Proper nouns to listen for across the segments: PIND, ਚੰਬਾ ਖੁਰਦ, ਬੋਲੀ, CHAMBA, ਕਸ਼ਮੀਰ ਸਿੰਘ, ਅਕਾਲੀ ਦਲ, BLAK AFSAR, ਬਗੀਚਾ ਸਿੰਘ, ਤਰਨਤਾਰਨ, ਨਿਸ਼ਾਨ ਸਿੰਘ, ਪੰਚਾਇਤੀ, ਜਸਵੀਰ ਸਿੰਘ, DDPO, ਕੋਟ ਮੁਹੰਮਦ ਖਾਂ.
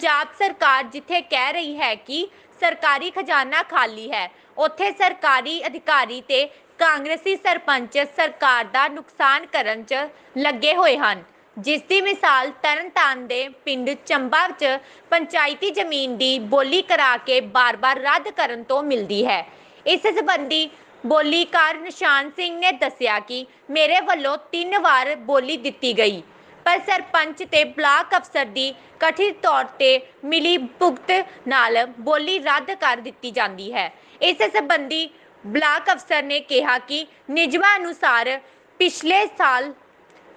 पंजाब सरकार जिथे कह रही है कि सरकारी खजाना खाली है, उत्थे सरकारी अधिकारी ते कांग्रेसी सरपंच सरकार दा नुकसान करन च लगे होए हन। जिस दी मिसाल तरनतान दे पिंड चंबा च पंचायती जमीन दी बोली करा के बार बार रद्द करन तो मिलदी है। इस संबंधी बोलीकार निशान सिंह ने दस्सिया कि मेरे वालों 3 वार बोली दित्ती गई पर सरपंच ते ब्लाक अफसर दी कथित तौर ते मिली भुगत नाल बोली रद्द कर दित्ती जांदी है। इस संबंधी ब्लाक अफसर ने कहा कि निजमां अनुसार पिछले साल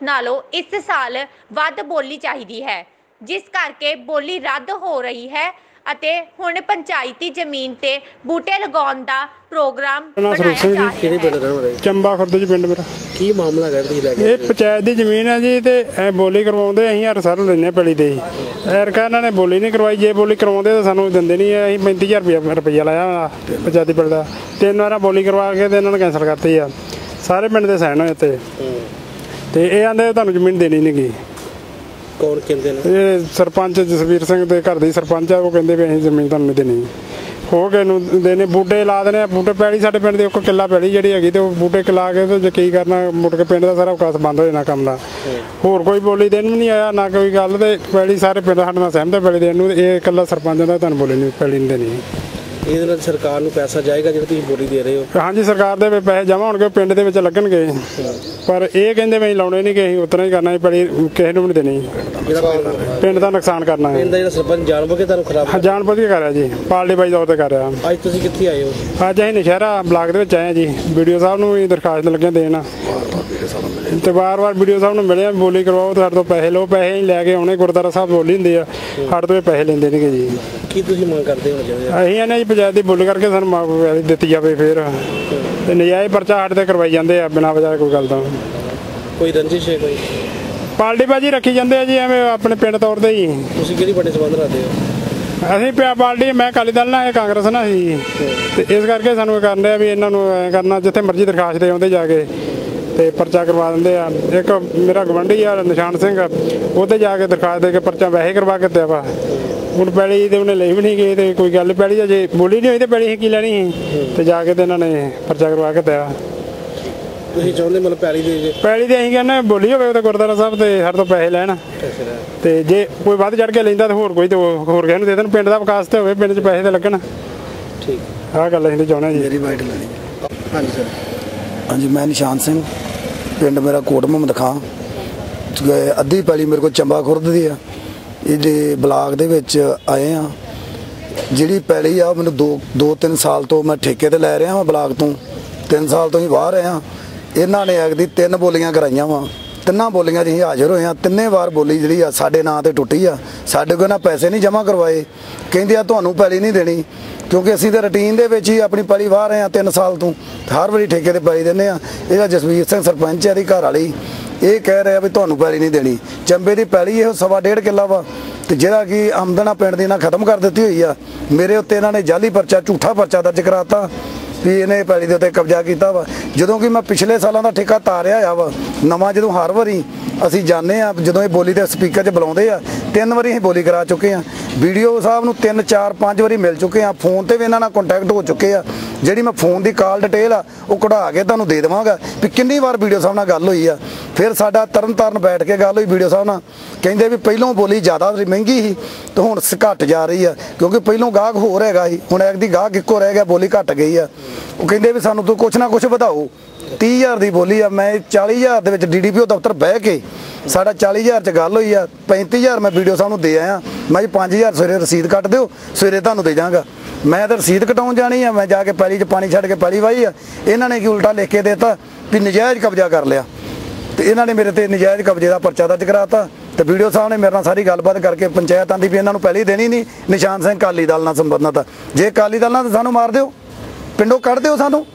नालों इस साल वध बोली चाहिदी है, जिस करके बोली रद्द हो रही है ਅਤੇ ਹੁਣ ਪੰਚਾਇਤੀ ਜ਼ਮੀਨ ਤੇ ਬੂਟੇ ਲਗਾਉਣ ਦਾ ਪ੍ਰੋਗਰਾਮ ਬਣਾਇਆ ਜਾ ਰਿਹਾ ਹੈ। ਚੰਬਾ ਖੁਰਦ ਜੀ ਪਿੰਡ ਮੇਰਾ। ਕੀ ਮਾਮਲਾ ਹੈ ਜੀ? ਇਹ ਪੰਚਾਇਤ ਦੀ ਜ਼ਮੀਨ ਹੈ ਜੀ ਤੇ ਇਹ ਬੋਲੀ ਕਰਵਾਉਂਦੇ ਅਸੀਂ ਹਰ ਸਾਲ ਲੈਂਦੇ ਪੈਲੀ ਤੇ। ਐਰਕਾ ਇਹਨਾਂ ਨੇ ਬੋਲੀ ਨਹੀਂ ਕਰਵਾਈ, ਜੇ ਬੋਲੀ ਕਰਵਾਉਂਦੇ ਤਾਂ ਸਾਨੂੰ ਦਿੰਦੇ ਨਹੀਂ। ਅਸੀਂ 35000 ਰੁਪਇਆ ਲਾਇਆ ਪੰਚਾਇਤੀ ਪਿੰਡ ਦਾ, 3 ਵਾਰ ਬੋਲੀ ਕਰਵਾ ਕੇ ਤੇ ਇਹਨਾਂ ਨੇ ਕੈਂਸਲ ਕਰਤੀ ਆ। ਸਾਰੇ ਪਿੰਡ ਦੇ ਸਾਈਨ ਹੋਏ ਉੱਤੇ ਤੇ ਇਹ ਆਂਦੇ ਤੁਹਾਨੂੰ ਜ਼ਮੀਨ ਦੇਣੀ ਨਹੀਂ ਗੀ। ਕੌਣ ਕਹਿੰਦੇ ਨੇ? ਇਹ ਸਰਪੰਚ ਜਸਵੀਰ ਸਿੰਘ ਦੇ ਘਰ ਦੀ ਸਰਪੰਚ ਆ, ਉਹ ਕਹਿੰਦੇ ਵੀ ਅਸੀਂ ਜ਼ਮੀਨ ਤੁਹਾਨੂੰ ਦੇਣੀ ਹੋ ਕੇ ਨੂੰ ਦੇਣੇ। ਬੂਟੇ ਲਾ ਦੇਣੇ, ਬੂਟੇ ਪੈਲੀ ਸਾਡੇ ਪਿੰਡ ਦੇ 1 ਕਿੱਲਾ ਪੈਲੀ ਜਿਹੜੀ ਹੈਗੀ ਤੇ ਉਹ ਬੂਟੇ ਕਿਲਾ ਕੇ ਤੇ ਕੀ ਕਰਨਾ, ਮੁੜ ਕੇ ਪਿੰਡ ਦਾ ਸਾਰਾ ਵਿਕਾਸ ਬੰਦ ਹੋ ਜਾਣਾ ਕੰਮ ਦਾ। ਹੋਰ ਕੋਈ ਬੋਲੀ ਦੇਣ ਵੀ ਨਹੀਂ ਆਇਆ, ਨਾ ਕੋਈ ਗੱਲ ਤੇ ਪੈਲੀ ਸਾਰੇ ਪਿੰਡ ਸਾਡੇ ਨਾਲ ਸਹਿਮਤ ਪੈਲੀ ਦੇਣ ਨੂੰ। ਇਹ ਇਕੱਲਾ ਸਰਪੰਚ ਦਾ ਤੁਹਾਨੂੰ ਬੋਲੀ ਨਹੀਂ ਪੈਲੀ ਨਹੀਂ ਦੇਣੀ। ਇਹਦੇ ਨਾਲ ਸਰਕਾਰ ਨੂੰ ਪੈਸਾ ਜਾਏਗਾ ਜਿਹੜਾ ਤੁਸੀਂ ਬੋਲੀ ਦੇ ਰਹੇ ਹੋ? ਹਾਂਜੀ, ਸਰਕਾਰ ਦੇ ਪੈਸੇ ਜਮ੍ਹਾਂ ਹੋਣਗੇ, ਪਿੰਡ ਦੇ ਵਿੱਚ ਲੱਗਣਗੇ, ਪਰ ਇਹ ਕਹਿੰਦੇ ਵੀ ਲਾਉਣੇ ਨਹੀਂ ਕਿ ਅਸੀਂ ਉਤਰਾ ਹੀ ਕਰਨਾ, ਪੈਲੀ ਕਿਸੇ ਨੂੰ ਨਹੀਂ ਦੇਣੀ, ਪਿੰਡ ਦਾ ਨੁਕਸਾਨ ਕਰਨਾ ਹੈ। ਪਿੰਡ ਦਾ ਜਿਹੜਾ ਸਰਪੰਚ ਜਾਣਬੁੱਝ ਕੇ ਤੁਹਾਨੂੰ ਖਰਾਬ ਜਾਣਬੁੱਝ ਕੇ ਕਰ ਰਿਹਾ ਜੀ, ਪਾਰਟੀ ਬਾਈ ਤੌਰ ਤੇ ਕਰ ਰਿਹਾ। ਅੱਜ ਤੁਸੀਂ ਕਿੱਥੇ ਆਏ ਹੋ? ਅੱਜ ਅਸੀਂ ਨਸ਼ਹਿਰਾ ਬਲਾਕ ਦੇ ਵਿੱਚ ਆਏ ਹਾਂ ਜੀ। ਵੀਡੀਓ ਸਾਹਿਬ ਨੂੰ ਵੀ ਦਰਖਾਸਤ ਲੱਗਿਆ ਦੇਣ ਤੇ ਵਾਰ-ਵਾਰ ਵੀਡੀਓ ਸਾਹਿਬ ਨੂੰ ਮਿਲਿਆ ਬੋਲੀ ਕਰਵਾਓ, ਸਾਡੇ ਤੋਂ ਪੈਸੇ ਲਓ। ਪੈਸੇ ਲੈ ਕੇ ਆਉਣੇ, ਗੁਰਦੁਆਰਾ ਸਾਹਿਬ ਬੋਲੀ ਹੁੰਦੀ ਆ, ਸਾਡੇ ਤੋਂ ਪੈਸੇ ਲੈਂਦੇ ਨੇਗੇ ਜੀ। ਕੀ ਤੁਸੀਂ ਮੰਗ ਕਰਦੇ ਹੋ? ਅਸੀਂ ਇਹਨਾਂ ਜੀ ਪੰਚਾਇਤ ਦੀ ਬੋਲੀ ਕਰਕੇ ਸਾਨੂੰ ਮਾਫ ਦਿੱਤੀ ਜਾਵੇ। ਫਿਰ ਤੇ ਨਜਾਇਜ਼ ਪਰਚਾ ਸਾਡੇ ਤੇ ਕਰਵਾਈ ਜਾਂਦੇ ਆ ਬਿਨਾਂ ਵਜ੍ਹਾ ਕੋਈ ਗੱਲ ਤੋਂ। ਕੋਈ ਰੰਜਿਸ਼ ਹੈ? ਕੋਈ ਪਾਲਟੀ ਬਾਜੀ ਰੱਖੀ ਜਾਂਦੇ ਆ ਜੀ ਐਵੇਂ ਆਪਣੇ ਪਿੰਡ ਤੌਰ ਤੇ ਹੀ। ਤੁਸੀਂ ਕਿਹੜੀ ਪਾਰਟੀ ਸੰਬੰਧ ਰੱਖਦੇ ਹੋ? ਅਸੀਂ ਪਾਰਟੀ, ਮੈਂ ਅਕਾਲੀ ਦਲ ਨਾਲ, ਇਹ ਕਾਂਗਰਸ ਨਾਲ ਸੀ ਤੇ ਇਸ ਕਰਕੇ ਸਾਨੂੰ ਇਹ ਕਰਨ ਰਿਹਾ ਵੀ ਇਹਨਾਂ ਨੂੰ ਐਂ ਕਰਨਾ। ਜਿੱਥੇ ਮਰਜ਼ੀ ਦਰਖਾਸਤ ਦੇ ਆਉਂਦੇ ਜਾ ਕੇ ਤੇ ਪਰਚਾ ਕਰਵਾ ਦਿੰਦੇ ਆ। ਇੱਕ ਮੇਰਾ ਗਵੰਡੀ ਆ ਨਿਸ਼ਾਨ ਸਿੰਘ, ਉਹਦੇ ਜਾ ਕੇ ਦਰਖਾਸਤ ਦੇ ਕੇ ਪਰਚਾ ਵੈਸੇ ਕਰਵਾ ਕੇ ਦਿੱਤਾ ਵਾ। ਹੁਣ ਪੈਲੀ ਤੇ ਉਹਨੇ ਲਈ ਵੀ ਨਹੀਂ ਗਈ ਤੇ ਕੋਈ ਗੱਲ ਪੈਲੀ ਜੇ ਬੋਲੀ ਨਹੀਂ ਹੋਈ ਤੇ ਪੈਲੀ ਕੀ ਲੈਣੀ ਸੀ ਤੇ ਜਾ ਕੇ ਤੇ ਇਹਨਾਂ ਨੇ ਪਰਚਾ ਕਰਵਾ ਕੇ ਦਿੱਤਾ। ਤੁਸੀਂ ਚਾਹੁੰਦੇ ਮਤਲਬ ਪੈਲੀ ਦੇ ਅਸੀਂ ਕਹਿੰਦੇ ਬੋਲੀ ਹੋਵੇ ਉਹ ਤਾਂ ਗੁਰਦੁਆਰਾ ਸਾਹਿਬ ਤੇ ਹਰ ਤੋਂ ਪੈਸੇ ਲੈਣ ਤੇ ਜੇ ਕੋਈ ਵੱਧ ਚੜ ਕੇ ਲੈਂਦਾ ਤਾਂ ਹੋਰ ਕੋਈ ਤੇ ਹੋਰ ਕਿਸੇ ਨੂੰ ਦੇ ਦੇਣ। ਪਿੰਡ ਦਾ ਵਿਕਾਸ ਤੇ ਹੋਵੇ, ਪਿੰਡ 'ਚ ਪੈਸੇ ਤਾਂ ਲੱਗਣ। ਠੀਕ, ਆਹ ਗੱਲ ਅਸੀਂ ਚਾਹੁੰਦੇ ਜੀ। ਹਾਂਜੀ ਸਰ। ਹਾਂਜੀ, ਮੈਂ ਨਿਸ਼ਾਨ ਸਿੰਘ, ਪਿੰਡ ਮੇਰਾ ਕੋਟ ਮੁਹੰਮਦ ਖਾਂ। ਅੱਧੀ ਪੈਲੀ ਮੇਰੇ ਕੋਲ ਚੰਬਾ ਖੁਰਦ ਦੀ ਆ, ਇਹਦੇ ਬਲਾਕ ਦੇ ਵਿੱਚ ਆਏ ਆ। ਜਿਹੜੀ ਪੈਲੀ ਆ ਮੈਨੂੰ 2-3 ਸਾਲ ਤੋਂ ਮੈਂ ਠੇਕੇ ਤੇ ਲੈ ਰਿਹਾ ਵਾਂ, ਬਲਾਕ ਤੋਂ 3 ਸਾਲ ਤੋਂ ਹੀ ਬਾਹਰ ਆ। ਇਹਨਾਂ ਨੇ ਐਗਦੀ 3 ਬੋਲੀਆਂ ਕਰਾਈਆਂ ਵਾ, 3 ਬੋਲੀਆਂ 'ਚ ਅਸੀਂ ਹਾਜ਼ਰ ਹੋਏ ਹਾਂ। 3 ਵਾਰ ਬੋਲੀ ਜਿਹੜੀ ਆ ਸਾਡੇ ਨਾਂ ਤੇ ਟੁੱਟੀ ਆ। ਸਾਡੇ ਕੋਲ ਨਾ ਪੈਸੇ ਨਹੀਂ ਜਮ੍ਹਾਂ ਕਰਵਾਏ, ਕਹਿੰਦੇ ਆ ਤੁਹਾਨੂੰ ਪੈਲੀ ਨਹੀਂ ਦੇਣੀ, ਕਿਉਂਕਿ ਅਸੀਂ ਤਾਂ ਰੂਟੀਨ ਦੇ ਵਿੱਚ ਹੀ ਆਪਣੀ ਪੈਲੀ ਵਾਹ ਰਹੇ ਹਾਂ 3 ਸਾਲ ਤੋਂ, ਹਰ ਵਾਰੀ ਠੇਕੇ ਤੇ ਪੈਲੀ ਦਿੰਦੇ ਆ। ਇਹਦਾ ਜਸਵੀਰ ਸਿੰਘ ਸਰਪੰਚ ਆ ਦੀ ਘਰ ਵਾਲੀ, ਇਹ ਕਹਿ ਰਿਹਾ ਵੀ ਤੁਹਾਨੂੰ ਪੈਲੀ ਨਹੀਂ ਦੇਣੀ। ਚੰਬੇ ਦੀ ਪੈਲੀ ਇਹੋ 1.25 ਕਿੱਲਾ ਵਾ ਤੇ ਜਿਹੜਾ ਕਿ ਆਮਦਨਾ ਪਿੰਡ ਦੀ ਇਹਨਾਂ ਖਤਮ ਕਰ ਦਿੱਤੀ ਹੋਈ ਆ। ਮੇਰੇ ਉੱਤੇ ਇਹਨਾਂ ਨੇ ਜਾਲੀ ਪਰਚਾ, ਝੂਠਾ ਪਰਚਾ ਦਰਜ ਕਰਾਤਾ ਵੀ ਇਹਨੇ ਪੈਲੀ ਦੇ ਉੱਤੇ ਕਬਜ਼ਾ ਕੀਤਾ ਵਾ, ਜਦੋਂ ਕਿ ਮੈਂ ਪਿਛਲੇ ਸਾਲਾਂ ਦਾ ਠੇਕਾ ਤਾਰਿਆ ਆ ਵਾ ਨਵਾਂ। ਜਦੋਂ ਹਰ ਵਾਰੀ ਅਸੀਂ ਜਾਂਦੇ ਆ, ਜਦੋਂ ਇਹ ਬੋਲੀ ਦੇ ਸਪੀਕਰ 'ਚ ਬੁਲਾਉਂਦੇ ਆ, 3 ਵਾਰੀ ਅਸੀਂ ਬੋਲੀ ਕਰਾ ਚੁੱਕੇ ਆ। ਵੀਡੀਓ ਸਾਹਿਬ ਨੂੰ 3, 4, 5 ਵਾਰੀ ਮਿਲ ਚੁੱਕੇ ਆ। ਫੋਨ ਤੇ ਵੀ ਇਹਨਾਂ ਨਾਲ ਕੰਟੈਕਟ ਹੋ ਚੁੱਕੇ ਆ। ਜਿਹੜੀ ਮੈਂ ਫੋਨ ਦੀ ਕਾਲ ਡਿਟੇਲ ਆ ਉਹ ਕਢਾ ਕੇ ਤੁਹਾਨੂੰ ਦੇ ਦੇਵਾਂਗਾ ਵੀ ਕਿੰਨੀ ਵਾਰ ਵੀਡੀਓ ਸਾਹਿਬ ਨਾਲ ਗੱਲ ਹੋਈ ਆ। ਫਿਰ ਸਾਡਾ ਤਰਨਤਾਰਨ ਬੈਠ ਕੇ ਗੱਲ ਹੋਈ ਵੀਡੀਓ ਸਾਹਿਬ ਨਾਲ, ਕਹਿੰਦੇ ਵੀ ਪਹਿਲੋਂ ਬੋਲੀ ਜ਼ਿਆਦਾ ਮਹਿੰਗੀ ਸੀ ਤੇ ਹੁਣ ਘੱਟ ਜਾ ਰਹੀ ਆ, ਕਿਉਂਕਿ ਪਹਿਲੋਂ ਗਾਹਕ ਹੋਰ ਹੈਗਾ ਸੀ, ਹੁਣ ਐਕ ਦੀ ਗਾਹਕ ਇੱਕੋ ਰਹਿ ਗਿਆ, ਬੋਲੀ ਘੱਟ ਗਈ ਆ। ਉਹ ਕਹਿੰਦੇ ਵੀ ਸਾਨੂੰ ਤੂੰ ਕੁਛ ਨਾ ਕੁਛ ਵਧਾਓ। 30000 ਦੀ ਬੋਲੀ ਆ, ਮੈਂ 40000 ਦੇ ਵਿੱਚ DDPO ਦਫ਼ਤਰ ਬਹਿ ਕੇ ਸਾਡਾ 40000 'ਚ ਗੱਲ ਹੋਈ ਆ। 35000 ਮੈਂ ਵੀਡੀਓ ਸਾਹਿਬ ਨੂੰ ਦੇ ਆਇਆ। ਮੈਂ 5000 ਸਵੇਰੇ ਰਸੀਦ ਕੱਟ ਦਿਓ, ਸਵੇਰੇ ਤੁਹਾਨੂੰ ਦੇ ਜਾਵਾਂਗਾ। ਮੈਂ ਤਾਂ ਰਸੀਦ ਕਟਾਉਣ ਜਾਣੀ ਆ, ਮੈਂ ਜਾ ਕੇ ਪੈਲੀ 'ਚ ਪਾਣੀ ਛੱਡ ਕੇ ਪੈਲੀ ਵਾਹੀ ਆ। ਇਹਨਾਂ ਨੇ ਕੀ ਉਲਟਾ ਲਿਖ ਕੇ ਦੇਤਾ ਵੀ ਨਜਾਇਜ਼ ਕਬਜ਼ਾ ਕਰ ਲਿਆ ਤੇ ਇਹਨਾਂ ਨੇ ਮੇਰੇ ਤੇ ਨਜਾਇਜ਼ ਕਬਜ਼ੇ ਦਾ ਪਰਚਾ ਦਰਜ ਕਰਾਤਾ। ਤੇ ਵੀਡੀਓ ਸਾਹਿਬ ਨੇ ਮੇਰੇ ਨਾਲ ਸਾਰੀ ਗੱਲਬਾਤ ਕਰਕੇ ਪੰਚਾਇਤ ਆਂਦੀ ਵੀ ਇਹਨਾਂ ਨੂੰ ਪਹਿਲੀ ਦੇਣੀ ਨਹੀਂ। ਨਿਸ਼ਾਨ ਸਿੰਘ ਅਕਾਲੀ ਦਲ ਨਾਲ ਸੰਬੰਧਤ ਆ, ਜੇ ਅਕਾਲੀ ਦਲ ਨਾਲ ਸਾਨੂੰ ਮਾਰ ਦਿਓ, ਪਿੰਡੋਂ ਕੱਢ ਦਿਓ ਸਾਨੂੰ,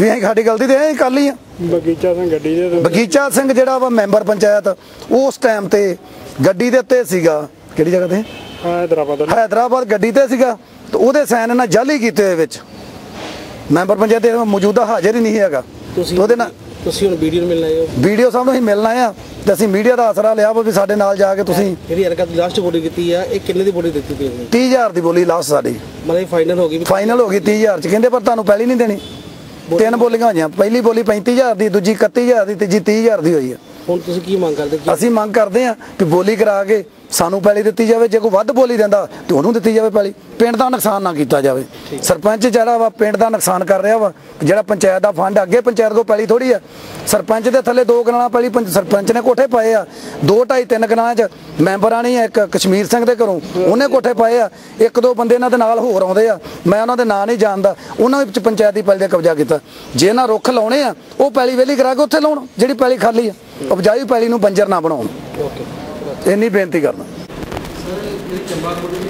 ਵੀ ਅਸੀਂ ਸਾਡੀ ਗਲਤੀ ਤੇ ਅਸੀਂ ਅਕਾਲੀ ਆ। ਬਗੀਚਾ ਸਿੰਘ ਜਿਹੜਾ ਵਾ ਮੈਂਬਰ ਪੰਚਾਇਤ, ਉਸ ਟਾਈਮ ਤੇ ਗੱਡੀ ਦੇ ਉੱਤੇ ਸੀਗਾ, ਕਿਹੜੀ ਜਗ੍ਹਾ ਤੇ ਹੈਦਰਾਬਾਦ ਗੱਡੀ ਤੇ ਸੀਗਾ ਤੇ ਉਹਦੇ ਸਾਈਨ ਇਹਨਾਂ ਜਾਲੀ ਕੀਤੇ ਹੋਏ ਵਿੱਚ। ਮੈਂਬਰ ਪੰਚਾਇਤ ਮੌਜੂਦਾ ਹਾਜ਼ਰ ਹੀ ਨਹੀਂ ਹੈਗਾ, ਉਹਦੇ ਨਾਲ ਤੁਸੀਂ ਹੁਣ ਵੀਡੀਓ ਨੂੰ ਮਿਲਣ ਆਏ ਹੋ? ਵੀਡੀਓ ਸਾਹਿਬ ਨੂੰ ਅਸੀਂ ਮਿਲਣ ਆਏ ਆ ਤੇ ਅਸੀਂ ਮੀਡੀਆ ਦਾ ਆਸਰਾ ਲਿਆ ਵੀ ਸਾਡੇ ਨਾਲ ਜਾ ਕੇ ਤੁਸੀਂ ਜਿਹੜੀ ਹਰਕਤ ਲਾਸਟ ਬੋਲੀ ਕੀਤੀ ਆ, ਇਹ ਕਿੰਨੇ ਦੀ ਬੋਲੀ ਦਿੱਤੀ ਤੁਸੀਂ? 30000 ਦੀ ਬੋਲੀ ਲਾਸਟ ਸਾਡੀ, ਮਤਲਬ ਫਾਈਨਲ ਹੋ ਗਈ। ਫਾਈਨਲ ਹੋ ਗਈ 30000 ਚ, ਕਹਿੰਦੇ ਪਰ ਤੁਹਾਨੂੰ ਪਹਿਲੀ ਨਹੀਂ ਦੇਣੀ। ਤਿੰਨ ਬੋਲੀਆਂ ਹੋਈਆਂ, ਪਹਿਲੀ ਬੋਲੀ 35000 ਦੀ, ਦੂਜੀ 31000 ਦੀ, ਤੀਜੀ 30000 ਦੀ ਹੋਈ ਆ। ਹੁਣ ਤੁਸੀਂ ਕੀ ਮੰਗ ਕਰਦੇ? ਅਸੀਂ ਮੰਗ ਕਰਦੇ ਆ ਕਿ ਬੋਲੀ ਕਰਾ ਕੇ ਸਾਨੂੰ ਪਹਿਲੀ ਦਿੱਤੀ ਜਾਵੇ, ਜੇ ਕੋਈ ਵੱਧ ਬੋਲੀ ਦਿੰਦਾ ਤੇ ਉਹਨੂੰ ਦਿੱਤੀ ਜਾਵੇ ਪਹਿਲੀ। ਪਿੰਡ ਦਾ ਨੁਕਸਾਨ ਨਾ ਕੀਤਾ ਜਾਵੇ, ਸਰਪੰਚ ਜਿਹੜਾ ਵਾ ਪਿੰਡ ਦਾ ਨੁਕਸਾਨ ਕਰ ਰਿਹਾ ਵਾ। ਜਿਹੜਾ ਪੰਚਾਇਤ ਦਾ ਫੰਡ, ਅੱਗੇ ਪੰਚਾਇਤ ਕੋਲ ਪਹਿਲੀ ਥੋੜੀ ਆ, ਸਰਪੰਚ ਦੇ ਥੱਲੇ 2 ਕਨਾਲਾਂ ਪਹਿਲੀ ਸਰਪੰਚ ਨੇ ਕੋਠੇ ਪਾਏ ਆ, 2 ਢਾਈ 3 ਕਨਾਲਾਂ ਚ ਮੈਂਬਰਾਂ ਨੇ। ਇੱਕ ਕਸ਼ਮੀਰ ਸਿੰਘ ਦੇ ਘਰੋਂ ਉਹਨੇ ਕੋਠੇ ਪਾਏ ਆ, 1-2 ਬੰਦੇ ਇਹਨਾਂ ਦੇ ਨਾਲ ਹੋਰ ਆਉਂਦੇ ਆ, ਮੈਂ ਉਹਨਾਂ ਦੇ ਨਾਂ ਨਹੀਂ ਜਾਣਦਾ, ਉਹਨਾਂ ਵਿੱਚ ਪੰਚਾਇਤ ਦੀ ਪਹਿਲੀ ਦਾ ਕਬਜ਼ਾ ਕੀਤਾ। ਜੇ ਨਾ ਰੁੱਖ ਲਾਉਣੇ ਆ ਉਹ ਪਹਿਲੀ ਵੇਲੀ ਕਰਾ ਕੇ ਉੱਥੇ ਲਾਉਣ, ਜਿਹੜੀ ਪਹਿਲੀ ਖਾਲੀ ਆ। ਉਪਜਾਈ ਪਹਿਲੀ ਨੂੰ ਬੰਜਰ ਨਾ ਬਣਾਉਣ, ਇੰਨੀ ਬੇਨਤੀ ਕਰਨਾ। ਇਹ ਚੰਬਾ ਖੁਰਦ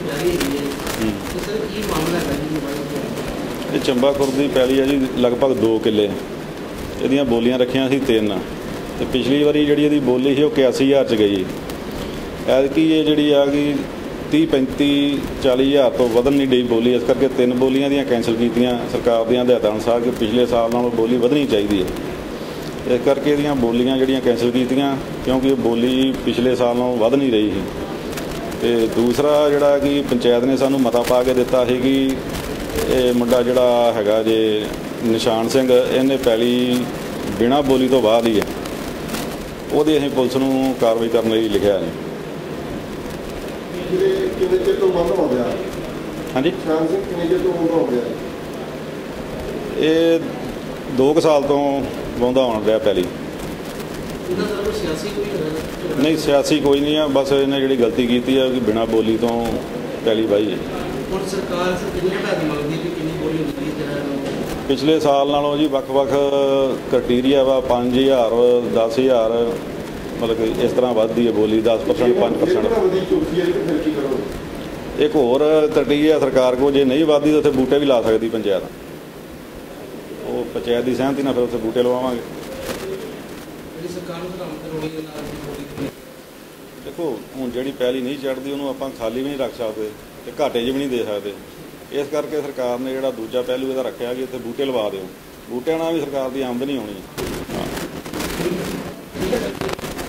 ਦੀ ਪੈਲੀ ਹੈ ਜੀ, ਲਗਭਗ 2 ਕਿੱਲੇ। ਇਹਦੀਆਂ ਬੋਲੀਆਂ ਰੱਖੀਆਂ ਸੀ 3 ਤੇ ਪਿਛਲੀ ਵਾਰੀ ਜਿਹੜੀ ਇਹਦੀ ਬੋਲੀ ਸੀ ਉਹ 81000 ਚ ਗਈ। ਐਤਕੀ ਇਹ ਜਿਹੜੀ ਆ ਗਈ 30, 35, 40000 ਤੋਂ ਵਧਣ ਨਹੀਂ ਡਈ ਬੋਲੀ। ਇਸ ਕਰਕੇ 3 ਬੋਲੀਆਂ ਦੀਆਂ ਕੈਂਸਲ ਕੀਤੀਆਂ ਸਰਕਾਰ ਦੀਆਂ ਹਦਾਇਤਾਂ ਅਨੁਸਾਰ ਕਿ ਪਿਛਲੇ ਸਾਲ ਨਾਲੋਂ ਬੋਲੀ ਵਧਣੀ ਚਾਹੀਦੀ ਹੈ। ਇਸ ਕਰਕੇ ਇਹਦੀਆਂ ਬੋਲੀਆਂ ਜਿਹੜੀਆਂ ਕੈਂਸਲ ਕੀਤੀਆਂ, ਕਿਉਂਕਿ ਇਹ ਬੋਲੀ ਪਿਛਲੇ ਸਾਲ ਨਾਲੋਂ ਵੱਧ ਨਹੀਂ ਰਹੀ ਸੀ। ਤੇ ਦੂਸਰਾ ਜਿਹੜਾ ਕਿ ਪੰਚਾਇਤ ਨੇ ਸਾਨੂੰ ਮਤਾ ਪਾ ਕੇ ਦਿੱਤਾ ਸੀ ਕਿ ਇਹ ਮੁੰਡਾ ਜਿਹੜਾ ਹੈਗਾ ਜੇ ਨਿਸ਼ਾਨ ਸਿੰਘ, ਇਹਨੇ ਪਹਿਲੀ ਬਿਨਾਂ ਬੋਲੀ ਤੋਂ ਬਾਅਦ ਹੀ ਹੈ, ਉਹਦੇ ਅਸੀਂ ਪੁਲਿਸ ਨੂੰ ਕਾਰਵਾਈ ਕਰਨ ਲਈ ਲਿਖਿਆ ਨੇ। ਹਾਂਜੀ, ਇਹ 2 ਸਾਲ ਤੋਂ ਵਾਉਂਦਾ ਹੋਣ ਰਿਹਾ ਪਹਿਲੀ। ਨਹੀਂ, ਸਿਆਸੀ ਕੋਈ ਨਹੀਂ ਆ, ਬਸ ਇਹਨੇ ਜਿਹੜੀ ਗਲਤੀ ਕੀਤੀ ਆ ਕਿ ਬਿਨਾਂ ਬੋਲੀ ਤੋਂ ਪਹਿਲੀ ਵਾਹੀ ਹੈ। ਪਿਛਲੇ ਸਾਲ ਨਾਲੋਂ ਜੀ ਵੱਖ-ਵੱਖ ਕ੍ਰਾਈਟੇਰੀਆ ਵਾ, 5000 10000 ਮਤਲਬ ਇਸ ਤਰ੍ਹਾਂ ਵੱਧਦੀ ਹੈ ਬੋਲੀ, 10% 5%। ਇੱਕ ਹੋਰ ਕ੍ਰਾਈਟੇਰੀਆ ਸਰਕਾਰ ਕੋਲ, ਜੇ ਨਹੀਂ ਵੱਧਦੀ ਤਾਂ ਉੱਥੇ ਬੂਟੇ ਵੀ ਲਾ ਸਕਦੀ ਪੰਚਾਇਤ, ਉਹ ਪੰਚਾਇਤ ਦੀ ਸਹਿਮਤੀ ਨਾਲ ਫਿਰ ਉੱਥੇ ਬੂਟੇ ਲਵਾਵਾਂਗੇ। ਦੇਖੋ ਹੁਣ ਜਿਹੜੀ ਪਹਿਲੀ ਨਹੀਂ ਚੜ੍ਹਦੀ ਉਹਨੂੰ ਆਪਾਂ ਖਾਲੀ ਵੀ ਨਹੀਂ ਰੱਖ ਸਕਦੇ ਤੇ ਘਾਟੇ 'ਚ ਵੀ ਨਹੀਂ ਦੇ ਸਕਦੇ। ਇਸ ਕਰਕੇ ਸਰਕਾਰ ਨੇ ਜਿਹੜਾ ਦੂਜਾ ਪਹਿਲੂ ਇਹਦਾ ਰੱਖਿਆ ਕਿ ਇੱਥੇ ਬੂਟੇ ਲਵਾ ਦਿਓ, ਬੂਟਿਆਂ ਨਾਲ ਵੀ ਸਰਕਾਰ ਦੀ ਆਮਦਨੀ ਆਉਣੀ ਹੈ।